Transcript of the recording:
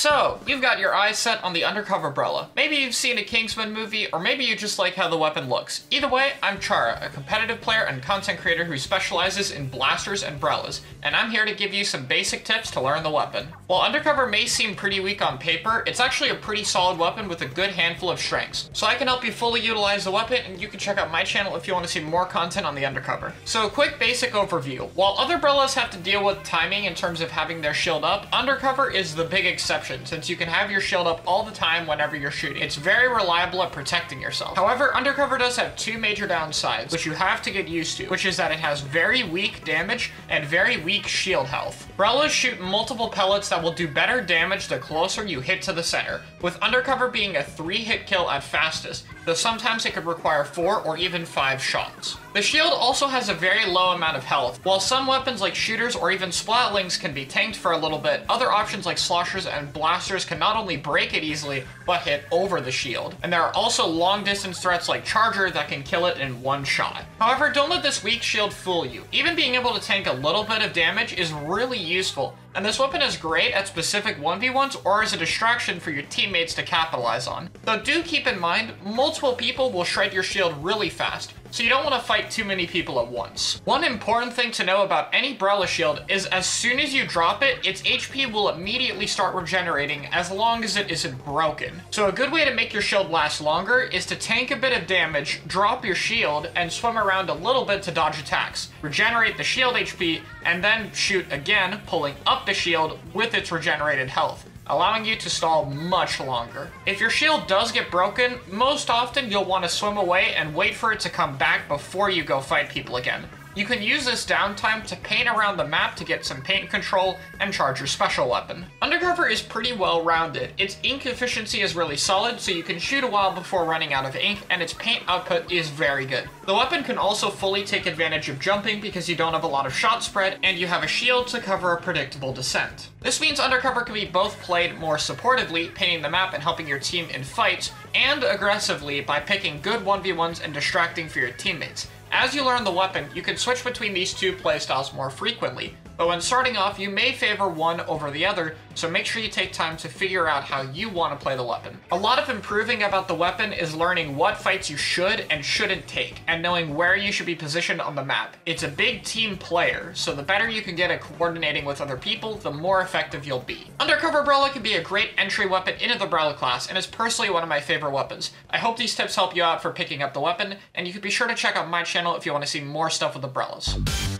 So, you've got your eyes set on the Undercover Brella. Maybe you've seen a Kingsman movie, or maybe you just like how the weapon looks. Either way, I'm Chara, a competitive player and content creator who specializes in blasters and Brellas, and I'm here to give you some basic tips to learn the weapon. While Undercover may seem pretty weak on paper, it's actually a pretty solid weapon with a good handful of strengths. So I can help you fully utilize the weapon, and you can check out my channel if you want to see more content on the Undercover. So a quick basic overview. While other Brellas have to deal with timing in terms of having their shield up, Undercover is the big exception, since you can have your shield up all the time whenever you're shooting. It's very reliable at protecting yourself. However, Undercover does have two major downsides, which you have to get used to, which is that it has very weak damage and very weak shield health. Brellas shoot multiple pellets that will do better damage the closer you hit to the center, with Undercover being a 3-hit kill at fastest, though sometimes it could require 4 or even 5 shots. The shield also has a very low amount of health. While some weapons like Shooters or even Splatlings can be tanked for a little bit, other options like Sloshers and Blasters can not only break it easily, but hit over the shield. And there are also long-distance threats like Charger that can kill it in one shot. However, don't let this weak shield fool you. Even being able to tank a little bit of damage is really useful, and this weapon is great at specific 1v1s or as a distraction for your teammates to capitalize on. Though do keep in mind, multiple people will shred your shield really fast, so you don't want to fight too many people at once. One important thing to know about any Brella shield is as soon as you drop it, its HP will immediately start regenerating as long as it isn't broken. So a good way to make your shield last longer is to tank a bit of damage, drop your shield, and swim around a little bit to dodge attacks, regenerate the shield HP, and then shoot again, pulling up the shield with its regenerated health, allowing you to stall much longer. If your shield does get broken, most often you'll want to swim away and wait for it to come back before you go fight people again. You can use this downtime to paint around the map to get some paint control and charge your special weapon. Undercover is pretty well rounded. Its ink efficiency is really solid, so you can shoot a while before running out of ink, and its paint output is very good. The weapon can also fully take advantage of jumping because you don't have a lot of shot spread, and you have a shield to cover a predictable descent. This means Undercover can be both played more supportively, painting the map and helping your team in fights, and aggressively by picking good 1v1s and distracting for your teammates. As you learn the weapon, you can switch between these two playstyles more frequently, but when starting off, you may favor one over the other, so make sure you take time to figure out how you want to play the weapon. A lot of improving about the weapon is learning what fights you should and shouldn't take, and knowing where you should be positioned on the map. It's a big team player, so the better you can get at coordinating with other people, the more effective you'll be. Undercover Brella can be a great entry weapon into the Brella class, and is personally one of my favorite weapons. I hope these tips help you out for picking up the weapon, and you can be sure to check out my channel if you want to see more stuff with the Brellas.